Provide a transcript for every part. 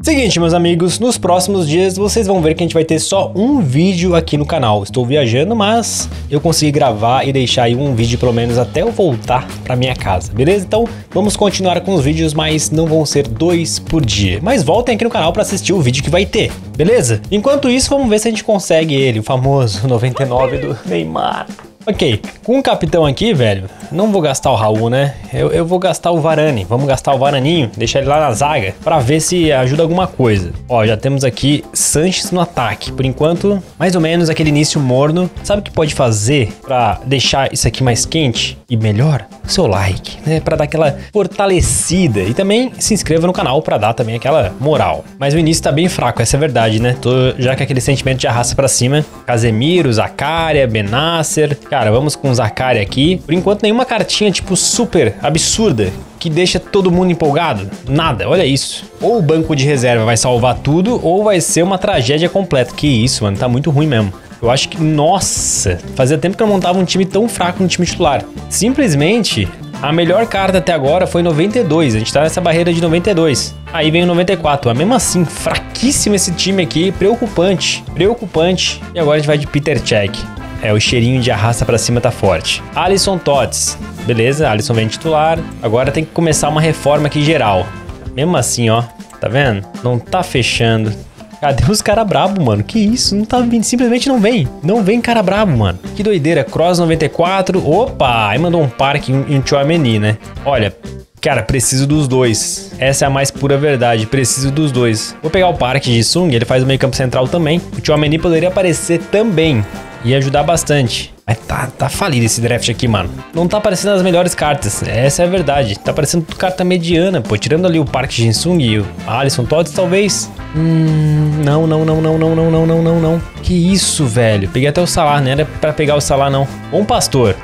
Seguinte, meus amigos, nos próximos dias vocês vão ver que a gente vai ter só um vídeo aqui no canal. Estou viajando, mas eu consegui gravar e deixar aí um vídeo pelo menos até eu voltar para minha casa, beleza? Então vamos continuar com os vídeos, mas não vão ser 2 por dia. Mas voltem aqui no canal para assistir o vídeo que vai ter, beleza? Enquanto isso, vamos ver se a gente consegue ele, o famoso 99 do Neymar. Ok, com o capitão aqui, velho, não vou gastar o Raul, né? Eu vou gastar o Varane, vamos gastar o Varaninho, deixar ele lá na zaga, pra ver se ajuda alguma coisa. Ó, já temos aqui Sanches no ataque, por enquanto, mais ou menos aquele início morno. Sabe o que pode fazer pra deixar isso aqui mais quente e melhor? O seu like, né? Pra dar aquela fortalecida e também se inscreva no canal pra dar também aquela moral. Mas o início tá bem fraco, essa é a verdade, né? Tô já com aquele sentimento de arrasta pra cima. Casemiro, Zaccaria, Benasser... Cara, vamos com o Zaccaria aqui. Por enquanto, nenhuma cartinha, tipo, super absurda que deixa todo mundo empolgado. Nada, olha isso. Ou o banco de reserva vai salvar tudo, ou vai ser uma tragédia completa. Que isso, mano, tá muito ruim mesmo. Eu acho que, nossa, fazia tempo que eu montava um time tão fraco no time titular. Simplesmente, a melhor carta até agora foi 92. A gente tá nessa barreira de 92. Aí vem o 94. Mas mesmo assim, fraquíssimo esse time aqui. Preocupante, preocupante. E agora a gente vai de Peter Cech. É, o cheirinho de arrasta pra cima tá forte. Alisson Tots. Beleza, Alisson vem titular. Agora tem que começar uma reforma aqui geral. Mesmo assim, ó. Tá vendo? Não tá fechando. Cadê os cara brabo, mano? Que isso? Não tá vindo. Simplesmente não vem. Não vem cara brabo, mano. Que doideira. Cross 94. Opa! Aí mandou um Park e um Tchouaméni, né? Olha... Cara, preciso dos dois. Essa é a mais pura verdade, preciso dos dois. Vou pegar o Park Ji-sung, ele faz o meio campo central também. O Tchouaméni poderia aparecer também e ajudar bastante. Mas tá falido esse draft aqui, mano. Não tá aparecendo as melhores cartas, essa é a verdade. Tá aparecendo tudo carta mediana, pô. Tirando ali o Park Ji-sung e o Alisson Todds, talvez. Não, não, não, não, não, não, não, não, não, não. Que isso, velho. Peguei até o Salah, né? Era pra pegar o Salah, não. Bompastor.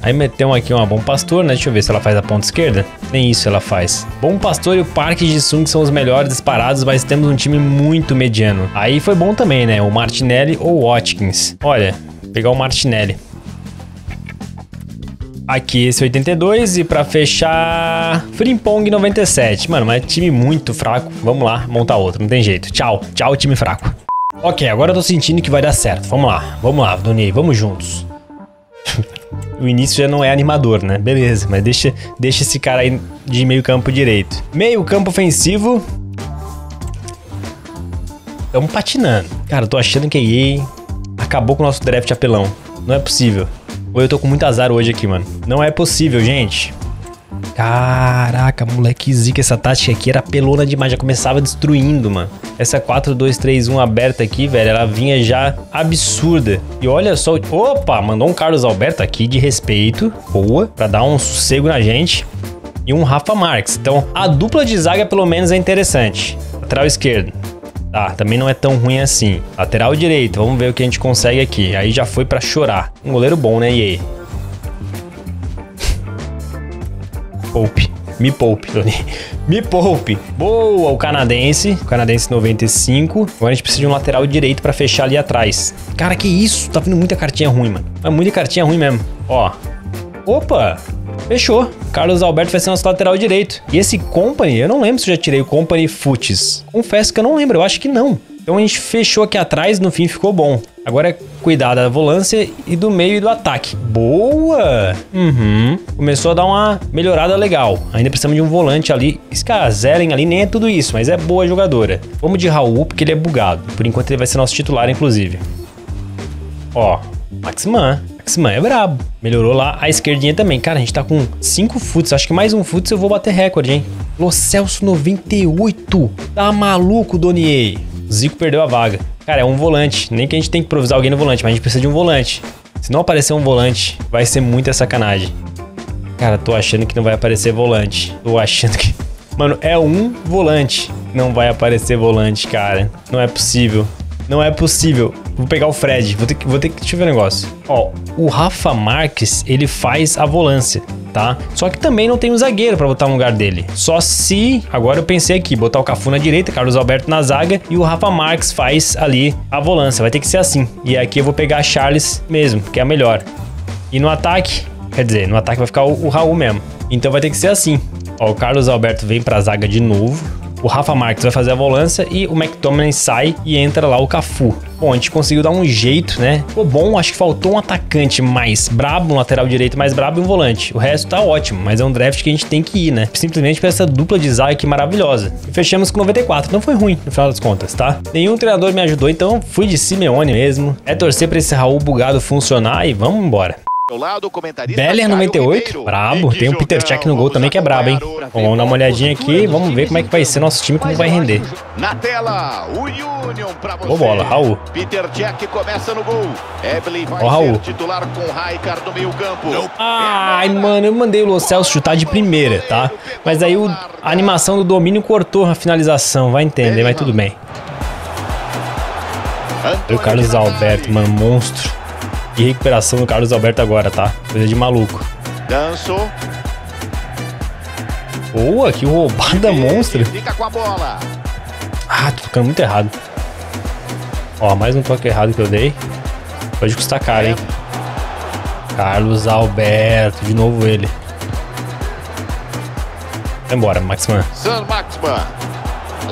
Aí meteu aqui uma Bompastor, né? Deixa eu ver se ela faz a ponta esquerda. Nem isso ela faz. Bompastor e o Park Ji-sung são os melhores disparados, mas temos um time muito mediano. Aí foi bom também, né? O Martinelli ou o Watkins. Olha, pegar o Martinelli. Aqui esse 82 e pra fechar... Frimpong 97. Mano, mas é time muito fraco. Vamos lá, montar outro. Não tem jeito. Tchau. Tchau, time fraco. Ok, agora eu tô sentindo que vai dar certo. Vamos lá, Tony. Vamos juntos. O início já não é animador, né? Beleza, mas deixa esse cara aí de meio campo direito. Meio campo ofensivo. Estamos patinando. Cara, eu tô achando que a EA acabou com o nosso draft apelão. Não é possível. Ou eu tô com muito azar hoje aqui, mano. Não é possível, gente. Caraca, moleque, zica. Essa tática aqui era pelona demais, já começava destruindo, mano. Essa 4-2-3-1 aberta aqui, velho, ela vinha já absurda. E olha só, opa, mandou um Carlos Alberto aqui de respeito, boa, pra dar um sossego na gente. E um Rafa Márquez, então a dupla de zaga pelo menos é interessante. Lateral esquerdo, tá, também não é tão ruim assim. Lateral direito, vamos ver o que a gente consegue aqui. Aí já foi pra chorar. Um goleiro bom, né, EA? Poupe, me poupe, Tony, me poupe. Boa, o canadense 95. Agora a gente precisa de um lateral direito pra fechar ali atrás. Cara, que isso, tá vindo muita cartinha ruim, mano. É muita cartinha ruim mesmo, ó. Opa, fechou. Carlos Alberto vai ser nosso lateral direito. E esse Company, eu não lembro se eu já tirei o Company Futs. Confesso que eu não lembro, eu acho que não. Então a gente fechou aqui atrás, no fim ficou bom. Agora é cuidar da volância e do meio e do ataque. Boa! Uhum. Começou a dar uma melhorada legal. Ainda precisamos de um volante ali. Esse cara, Zellen ali nem é tudo isso, mas é boa jogadora. Vamos de Raul, porque ele é bugado. Por enquanto ele vai ser nosso titular, inclusive. Ó, Maxmann. Maxmann é brabo. Melhorou lá a esquerdinha também. Cara, a gente tá com 5 futs. Acho que mais um futs eu vou bater recorde, hein? Lo Celso 98. Tá maluco, Donier? Zico perdeu a vaga. Cara, é um volante. Nem que a gente tenha que improvisar alguém no volante, mas a gente precisa de um volante. Se não aparecer um volante, vai ser muita sacanagem. Cara, tô achando que não vai aparecer volante. Tô achando que... Mano, é um volante. Não vai aparecer volante, cara. Não é possível. Não é possível. Vou pegar o Fred. Vou ter que... Deixa eu ver um negócio. Ó, o Rafa Márquez, ele faz a volância, tá? Só que também não tem um zagueiro pra botar no lugar dele. Só se... Agora eu pensei aqui, botar o Cafu na direita, Carlos Alberto na zaga e o Rafa Márquez faz ali a volância. Vai ter que ser assim. E aqui eu vou pegar a Charles mesmo, que é a melhor. E no ataque... Quer dizer, no ataque vai ficar o Raul mesmo. Então vai ter que ser assim. Ó, o Carlos Alberto vem pra zaga de novo. O Rafa Márquez vai fazer a volância e o McTominay sai e entra lá o Cafu. Bom, a gente conseguiu dar um jeito, né? Ficou bom, acho que faltou um atacante mais brabo, um lateral direito mais brabo e um volante. O resto tá ótimo, mas é um draft que a gente tem que ir, né? Simplesmente pra essa dupla de zaga aqui maravilhosa. E fechamos com 94, não foi ruim no final das contas, tá? Nenhum treinador me ajudou, então fui de Simeone mesmo. É torcer pra esse Raul bugado funcionar e vamos embora. Bellingham 98, brabo. Tem o Peter Cech no gol também que é brabo, hein? Bom, vamos dar uma olhadinha aqui, vamos ver como é que vai ser nosso time, como vai render. Na tela, o Union pra você. Boa bola, Raul. Peter Cech começa no gol. Evelyn vai ser titular com Raikar no meio-campo. Ai, mano, eu mandei o Lo Celso chutar de primeira, tá? Mas aí a animação do domínio cortou a finalização, vai entender, mas tudo bem. O Carlos Alberto, mano, monstro. E recuperação do Carlos Alberto agora, tá? Coisa de maluco. Danço. Boa, que roubada monstra. Fica com a bola. Ah, tô ficando muito errado. Ó, mais um toque errado que eu dei. Pode custar caro, hein? Carlos Alberto, de novo ele. Vai embora, Maxmann.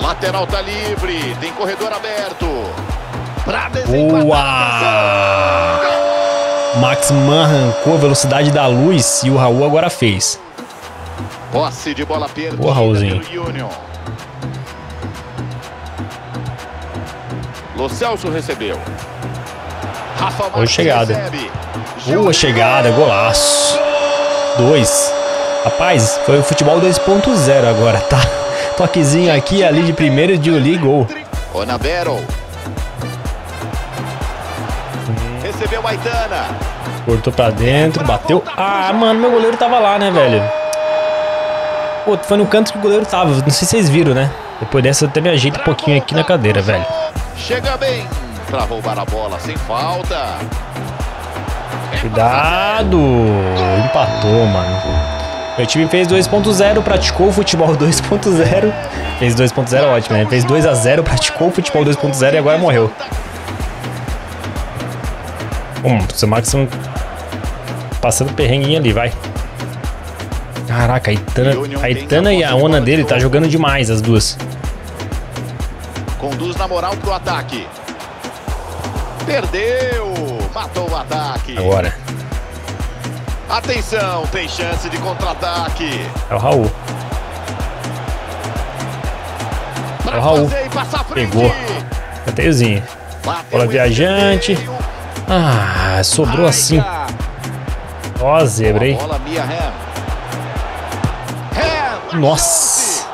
Lateral tá livre, tem corredor aberto. Boa! Maxmann arrancou a velocidade da luz e o Raul agora fez. Posse de bola perdida. Boa, Raulzinho. Lo Celso recebeu. Rafa Márquez. Boa chegada. Boa chegada, golaço. 2. Rapaz, foi o futebol 2.0 agora, tá? Toquezinho aqui e ali de primeiro de Julie, gol. Onabero. Recebeu Aitana. Cortou pra dentro, bateu. Ah, mano, meu goleiro tava lá, né, velho? Pô, foi no canto que o goleiro tava. Não sei se vocês viram, né? Depois dessa eu até me ajeito um pouquinho aqui na cadeira, velho. Chega bem pra roubar a bola sem falta. Cuidado! Empatou, mano. Meu time fez 2.0, praticou o futebol 2.0. Fez 2.0, ótimo, né? Fez 2x0, praticou o futebol 2.0 e agora morreu. Seu Max passando perrenguinho ali, vai. Caraca, a Itana e a Ona dele tá jogando demais, as duas. Conduz na moral pro ataque. Perdeu, matou o ataque. Agora. Atenção, tem chance de contra-ataque. É o Raul. É o Raul. Pegou. Cateizinho. Bola viajante. Ah, sobrou assim. Ó, a zebra, hein? Nossa!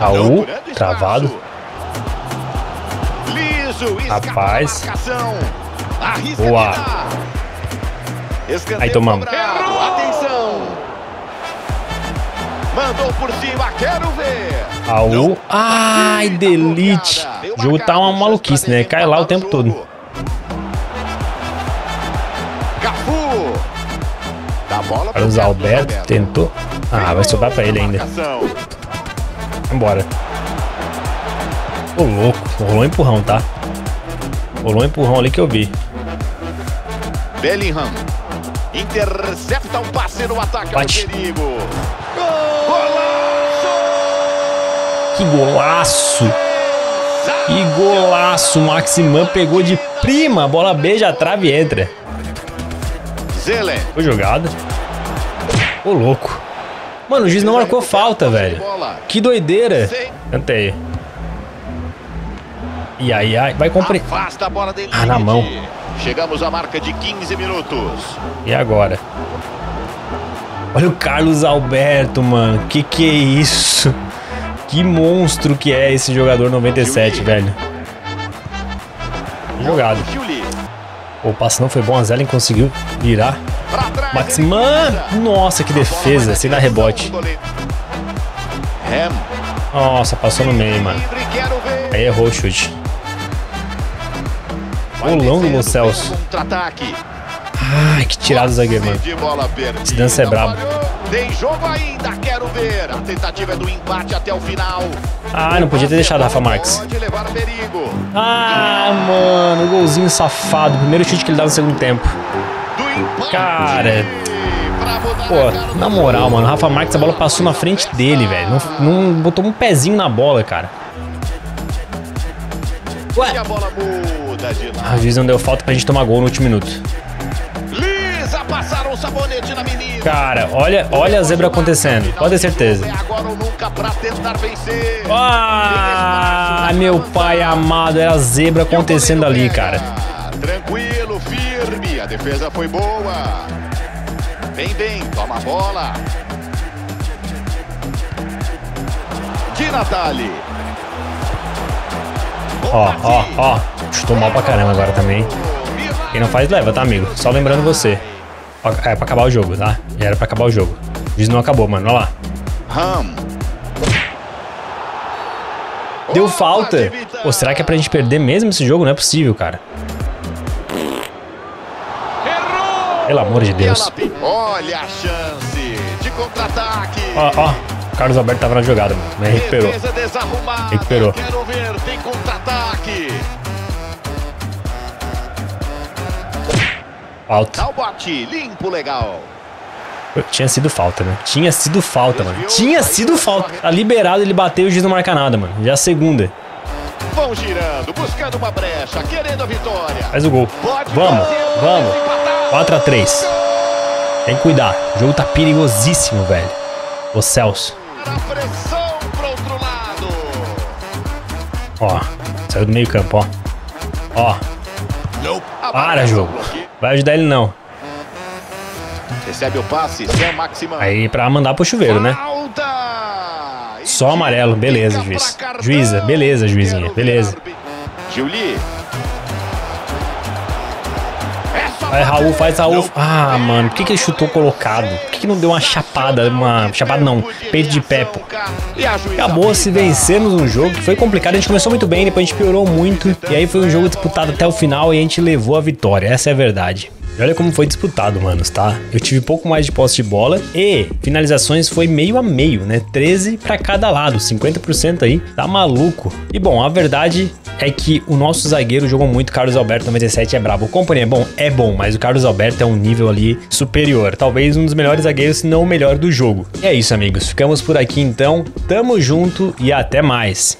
Raul, travado. Rapaz. Boa. Aí tomamos. Mandou por cima, quero ver. Raul. Ai, delite. O jogo tá uma maluquice, né? Cai lá o tempo todo. Cafu. Carlos Alberto tentou. Ah, vai sobrar pra ele ainda. Vambora. Ô, louco. Rolou um empurrão, tá? Rolou um empurrão ali que eu vi. Bellingham. Intercepta um passe no ataque ao perigo. Golaço! Que golaço! Que golaço! Maxmann pegou de prima. A bola beija a trave e entra. Zellen. Foi jogada. Ô, louco. Mano, o juiz não marcou falta, velho. Que doideira. Canta aí. E aí, vai comprar. Ah, na mão. Chegamos à marca de 15 minutos. E agora? Olha o Carlos Alberto, mano. Que é isso? Que monstro que é esse jogador 97, velho. Jogado. O passe não foi bom, a Zellen conseguiu virar. Maxmann! Nossa, que defesa, sem dar rebote. Nossa, passou no meio, mano. Aí errou o chute. Bolão do Lo Celso. Ai, que tirada do zagueiro, mano. Esse dança é brabo. Tem jogo ainda, quero ver. A tentativa é do empate até o final. Ah, não podia ter deixado, Rafa Márquez. Ah, mano, golzinho safado. Primeiro chute que ele dá no segundo tempo. Cara, Pô, na moral, mano, o Rafa Márquez, a bola passou na frente dele, velho. Não botou um pezinho na bola, cara. Ué. E a bola muda de lado. A juiz não deu falta pra gente tomar gol no último minuto. Lisa, passaram o sabonete na menina. Cara, olha a zebra acontecendo. Pode ter certeza. É agora ou nunca pra tentar vencer. Ah, meu pai amado. Era a zebra acontecendo ali, cara. Tranquilo, firme. A defesa foi boa. Bem, toma a bola. De Natali. Ó. Chutou mal pra caramba agora também. Quem não faz, leva, tá, amigo? Só lembrando você. Ó, é pra acabar o jogo, tá? Já era pra acabar o jogo. Diz não acabou, mano. Olha lá. Deu falta. Pô, será que é pra gente perder mesmo esse jogo? Não é possível, cara. Pelo amor de Deus. Olha a chance de contra-ataque. Ó. Carlos Alberto tava na jogada, mano. Mas recuperou. Recuperou. Quero ver, tem contra-ataque. Falta. Limpo, legal. Tinha sido falta, né? Tinha sido falta, mano. Tinha sido falta. Tá liberado, ele bateu e o juiz não marca nada, mano. Já a segunda. Vão girando, buscando uma brecha, querendo a vitória. Faz o gol. Vamos. 4-3. Tem que cuidar. O jogo tá perigosíssimo, velho. Lo Celso. Pressão pro outro lado. Ó, saiu do meio campo, ó. Para, jogo. Vai ajudar ele não. Recebe o passe, Maxmann. Aí pra mandar pro chuveiro, né? Só amarelo, beleza, juiz. Juíza, beleza, juizinha, beleza. Julie. Vai, Raul, faz Raul. Ah, mano, por que ele chutou colocado? Por que não deu uma chapada? Uma chapada não, peito de pé, pô. Acabou se vencemos um jogo que foi complicado. A gente começou muito bem, depois a gente piorou muito. E aí foi um jogo disputado até o final e a gente levou a vitória, essa é a verdade. E olha como foi disputado, manos, tá? Eu tive pouco mais de posse de bola e finalizações foi meio a meio, né? 13 pra cada lado, 50% aí, tá maluco. E bom, a verdade é que o nosso zagueiro jogou muito, Carlos Alberto 97 é brabo. O Company é bom, mas o Carlos Alberto é um nível ali superior. Talvez um dos melhores zagueiros, se não o melhor do jogo. E é isso, amigos. Ficamos por aqui então. Tamo junto e até mais.